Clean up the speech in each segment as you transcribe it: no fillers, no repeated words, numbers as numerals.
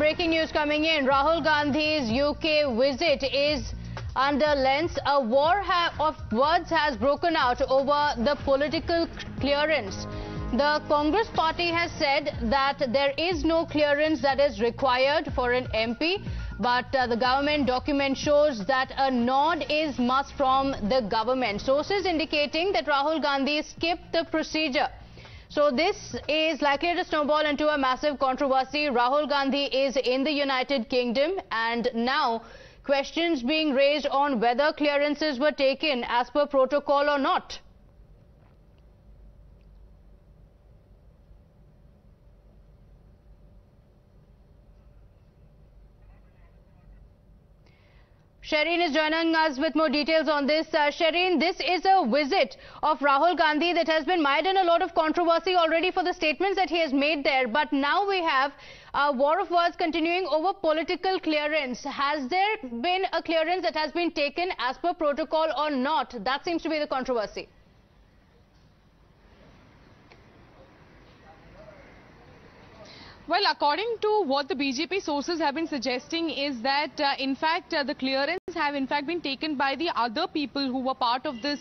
Breaking news coming in. Rahul Gandhi's UK visit is under lens. A war of words has broken out over the political clearance. The Congress party has said that there is no clearance that is required for an MP, but the government document shows that a nod is must from the government. Sources indicating that Rahul Gandhi skipped the procedure. So this is likely to snowball into a massive controversy. Rahul Gandhi is in the United Kingdom, and now questions being raised on whether clearances were taken as per protocol or not. Shireen is joining us with more details on this. Shireen, this is a visit of Rahul Gandhi that has been mired in a lot of controversy already for the statements that he has made there. But now we have a war of words continuing over political clearance. Has there been a clearance that has been taken as per protocol or not? That seems to be the controversy. Well, according to what the BJP sources have been suggesting is that, in fact, the clearance have in fact been taken by the other people who were part of this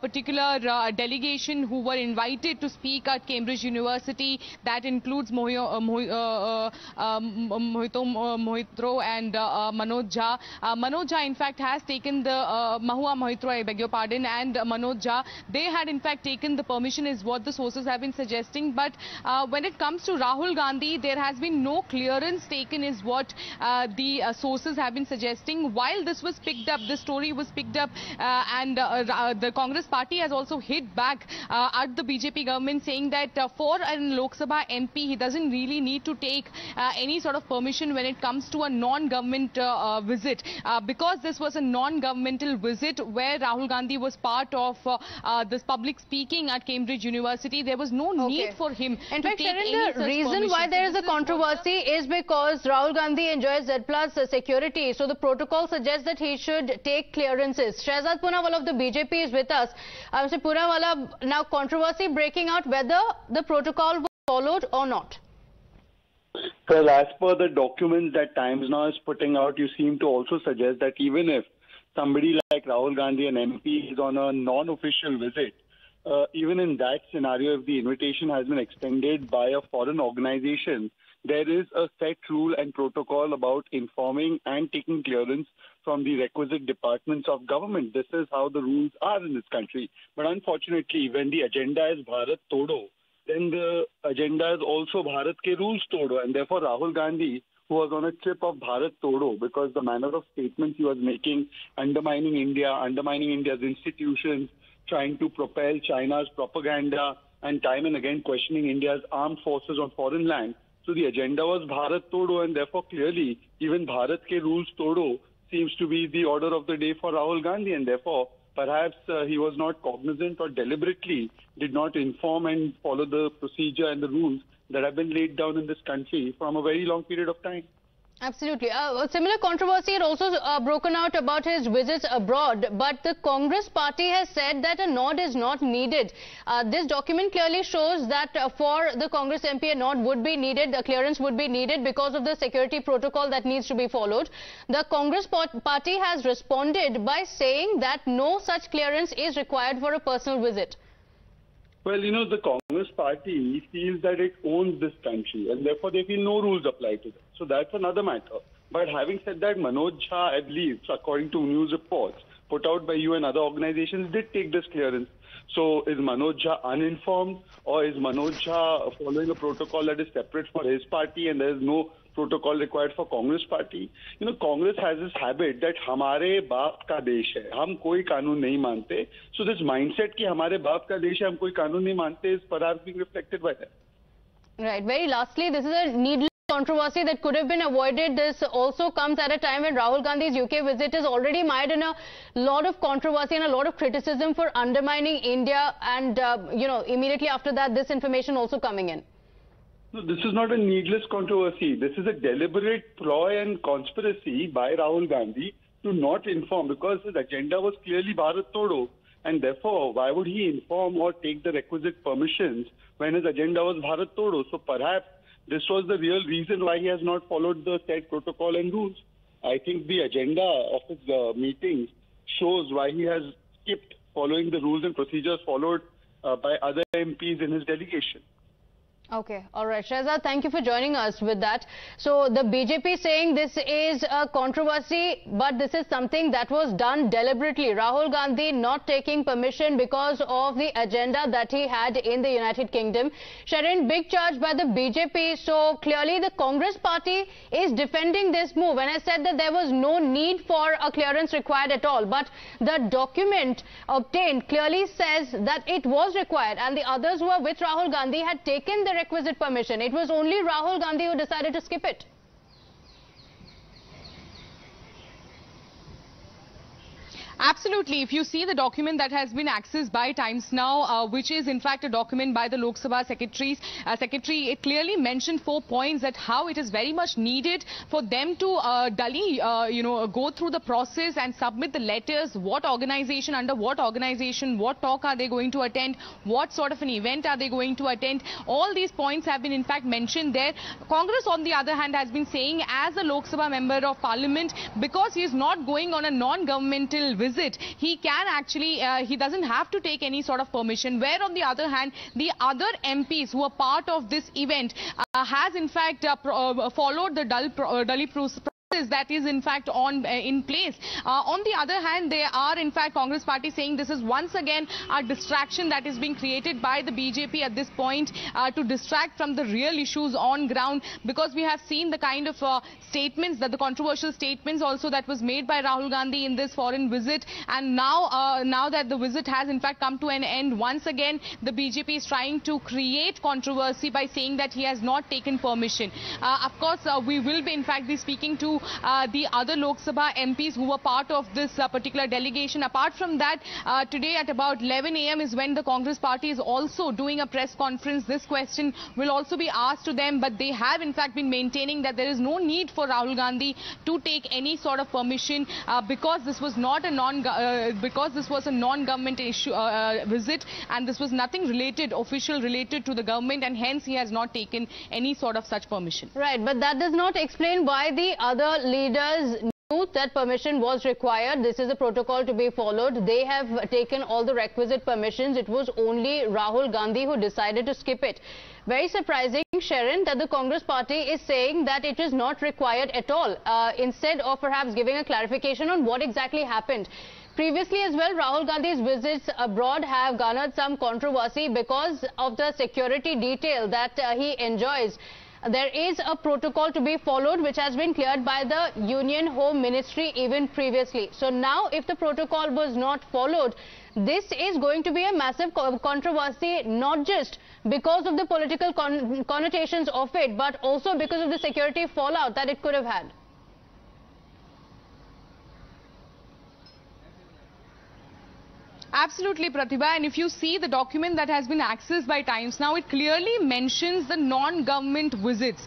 particular delegation who were invited to speak at Cambridge University. That includes Moitra and Manoj Jha. Manoj Jha, in fact, has taken the Mahua Moitra, I beg your pardon, and Manoj Jha. They had, in fact, taken the permission is what the sources have been suggesting. But when it comes to Rahul Gandhi, there has been no clearance taken is what the sources have been suggesting. While this was picked up, the story was picked up, and the Congress party has also hit back at the BJP government, saying that for a Lok Sabha MP, he doesn't really need to take any sort of permission when it comes to a non-government visit. Because this was a non-governmental visit where Rahul Gandhi was part of this public speaking at Cambridge University, there was no need for him to take any such permission. Why there is a controversy is because Rahul Gandhi enjoys Z+ security. So the protocol suggests that he should take clearances. Shehzad Poonawalla of the BJP is with us. Mr. Poonawalla, now controversy breaking out whether the protocol was followed or not. Well, as per the documents that Times Now is putting out, you seem to also suggest that even if somebody like Rahul Gandhi, an MP, is on a non-official visit, even in that scenario, if the invitation has been extended by a foreign organization, there is a set rule and protocol about informing and taking clearance from the requisite departments of government. This is how the rules are in this country. But unfortunately, when the agenda is Bharat Todo, then the agenda is also Bharat ke rules todo. And therefore, Rahul Gandhi, who was on a trip of Bharat Todo, because the manner of statements he was making, undermining India, undermining India's institutions, trying to propel China's propaganda, and time and again questioning India's armed forces on foreign land. So the agenda was Bharat Todo, and therefore clearly even Bharat ke rules todo seems to be the order of the day for Rahul Gandhi, and therefore perhaps he was not cognizant or deliberately did not inform and follow the procedure and the rules that have been laid down in this country from a very long period of time. Absolutely. A similar controversy had also broken out about his visits abroad, but the Congress party has said that a nod is not needed. This document clearly shows that for the Congress MP, a nod would be needed, the clearance would be needed because of the security protocol that needs to be followed. The Congress party has responded by saying that no such clearance is required for a personal visit. Well, you know, the Congress party feels that it owns this country, and therefore they feel no rules apply to them. So that's another matter. But having said that, Manoj Jha, I believe, according to news reports put out by you and other organizations, did take this clearance. So is Manoj Jha uninformed, or is Manoj Jha following a protocol that is separate for his party and there is no protocol required for Congress party? You know, Congress has this habit that हमारे बाप का देश है, हम कोई कानून नहीं मानते. So this mindset कि हमारे बाप का देश है, हम कोई कानून नहीं मानते is perhaps being reflected by that. Right. Very lastly, this is a needless controversy that could have been avoided. This also comes at a time when Rahul Gandhi's UK visit is already mired in a lot of controversy and a lot of criticism for undermining India, and you know, immediately after that this information also coming in. No, this is not a needless controversy. This is a deliberate ploy and conspiracy by Rahul Gandhi to not inform, because his agenda was clearly Bharat Todo, and therefore why would he inform or take the requisite permissions when his agenda was Bharat Todo? So perhaps This was the real reason why he has not followed the said protocol and rules. I think the agenda of his meetings shows why he has skipped following the rules and procedures followed by other MPs in his delegation. Okay, all right. Shehzad, thank you for joining us with that. So the BJP saying this is a controversy, but this is something that was done deliberately. Rahul Gandhi not taking permission because of the agenda that he had in the United Kingdom. Sharon, big charge by the BJP. So clearly the Congress party is defending this move. And I said that there was no need for a clearance required at all. But the document obtained clearly says that it was required. And the others who were with Rahul Gandhi had taken the requisite permission. It was only Rahul Gandhi who decided to skip it. Absolutely. If you see the document that has been accessed by Times Now, which is in fact a document by the Lok Sabha Secretary, it clearly mentioned 4 points that how it is very much needed for them to go through the process and submit the letters, what organization, under what organization, what talk are they going to attend, what sort of an event are they going to attend. All these points have been in fact mentioned there. Congress, on the other hand, has been saying as a Lok Sabha Member of Parliament, because he is not going on a non-governmental visit, he can actually, he doesn't have to take any sort of permission. Where on the other hand, the other MPs who are part of this event has in fact followed the Dali process that is in fact in place. On the other hand, they are in fact Congress party saying this is once again a distraction that is being created by the BJP at this point to distract from the real issues on ground, because we have seen the kind of statements, that the controversial statements also that was made by Rahul Gandhi in this foreign visit, and now that the visit has in fact come to an end, once again the BJP is trying to create controversy by saying that he has not taken permission. Of course, we will be in fact be speaking to the other Lok Sabha MPs who were part of this particular delegation. Apart from that, today at about 11 a.m. is when the Congress party is also doing a press conference. This question will also be asked to them, but they have in fact been maintaining that there is no need for Rahul Gandhi to take any sort of permission because this was not a non-government issue visit, and this was nothing related, official related to the government, and hence he has not taken any sort of such permission. Right, but that does not explain why the other leaders knew that permission was required. This is a protocol to be followed. They have taken all the requisite permissions. It was only Rahul Gandhi who decided to skip it. Very surprising, Sharon, that the Congress party is saying that it is not required at all, instead of perhaps giving a clarification on what exactly happened. Previously as well, Rahul Gandhi's visits abroad have garnered some controversy because of the security detail that he enjoys. There is a protocol to be followed which has been cleared by the Union Home Ministry even previously. So now if the protocol was not followed, this is going to be a massive controversy, not just because of the political connotations of it, but also because of the security fallout that it could have had. Absolutely, Pratibha, and if you see the document that has been accessed by Times Now, it clearly mentions the non-government visits.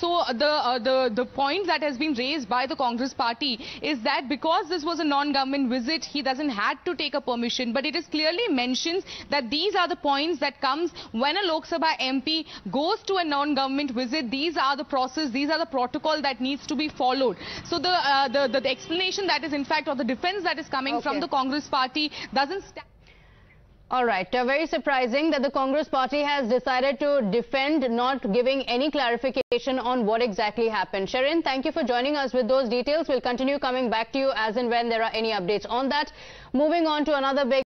So the point that has been raised by the Congress party is that because this was a non-government visit, he doesn't have to take a permission, but it is clearly mentions that these are the points that comes when a Lok Sabha MP goes to a non-government visit. These are the process, these are the protocol that needs to be followed. So the explanation that is in fact, or the defense that is coming from the Congress party doesn't. All right, very surprising that the Congress party has decided to defend not giving any clarification on what exactly happened. Sharon, thank you for joining us with those details. We'll continue coming back to you as and when there are any updates on that. Moving on to another big